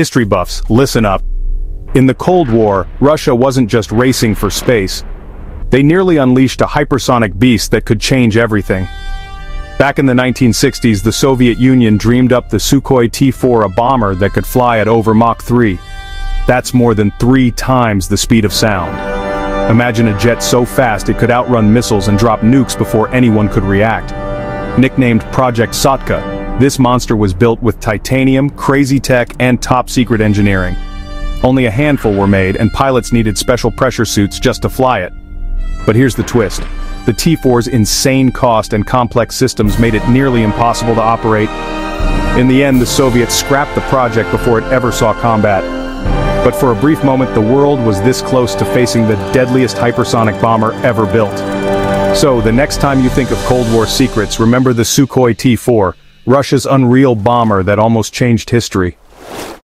History buffs, listen up. In the Cold War, Russia wasn't just racing for space. They nearly unleashed a hypersonic beast that could change everything. Back in the 1960s, the Soviet Union dreamed up the Sukhoi T-4, a bomber that could fly at over Mach 3. That's more than 3 times the speed of sound. Imagine a jet so fast it could outrun missiles and drop nukes before anyone could react. Nicknamed Project Sotka, this monster was built with titanium, crazy tech, and top-secret engineering. Only a handful were made, and pilots needed special pressure suits just to fly it. But here's the twist. The T-4's insane cost and complex systems made it nearly impossible to operate. In the end, the Soviets scrapped the project before it ever saw combat. But for a brief moment, the world was this close to facing the deadliest hypersonic bomber ever built. So, the next time you think of Cold War secrets, remember the Sukhoi T-4, Russia's unreal bomber that almost changed history.